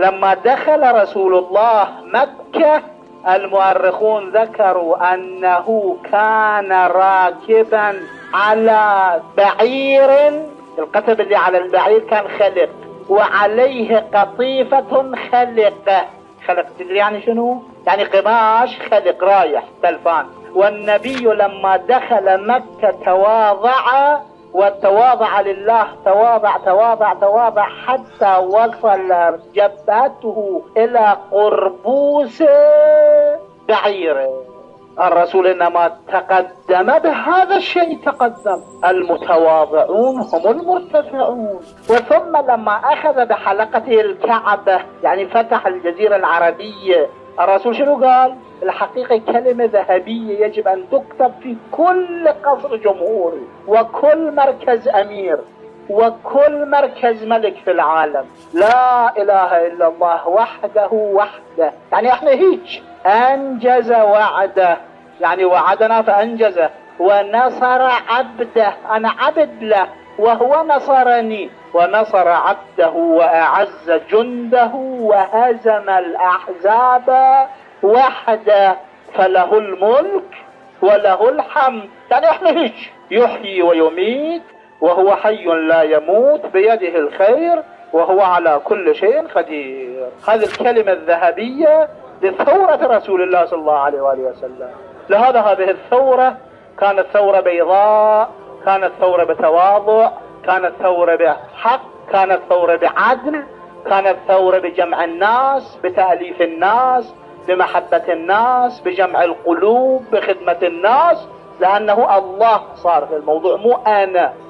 لما دخل رسول الله مكة المؤرخون ذكروا أنه كان راكبا على بعير، القتب اللي على البعير كان خلق، وعليه قطيفة خلق. خلق تدري يعني شنو؟ يعني قماش خلق رايح تلفان. والنبي لما دخل مكة تواضع، والتواضع لله تواضع تواضع تواضع حتى وصل جبهته إلى قربوس بعيره. الرسول إنما تقدم بهذا الشيء، تقدم. المتواضعون هم المرتفعون. وثم لما أخذ بحلقته الكعبة، يعني فتح الجزيرة العربية، الرسول شنو قال؟ الحقيقة كلمة ذهبية يجب أن تكتب في كل قصر جمهوري وكل مركز أمير وكل مركز ملك في العالم: لا إله إلا الله وحده. يعني احنا هيك أنجز وعده، يعني وعدنا فأنجزه، ونصر عبده، أنا عبد له وهو نصرني، ونصر عبده وأعز جنده وهزم الأحزاب وحده، فله الملك وله الحمد. يعني احنا هيك، يحيي ويميت وهو حي لا يموت، بيده الخير وهو على كل شيء قدير. هذه الكلمة الذهبية لثورة رسول الله صلى الله عليه وآله وسلم. لهذا هذه الثورة كانت ثورة بيضاء، كانت ثورة بتواضع، كانت ثورة بحق، كانت ثورة بعدل، كانت ثورة بجمع الناس، بتأليف الناس، بمحبة الناس، بجمع القلوب، بخدمة الناس، لأنه الله صار في الموضوع، مو أنا.